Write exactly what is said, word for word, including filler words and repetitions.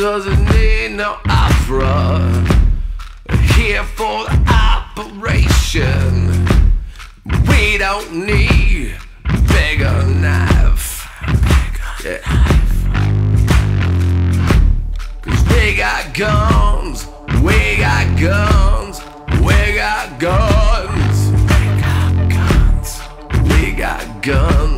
doesn't need no opera. Here for the operation. We don't need a bigger knife. Bigger knife. Cause we got guns, we got guns, we got guns. We got guns. We got guns.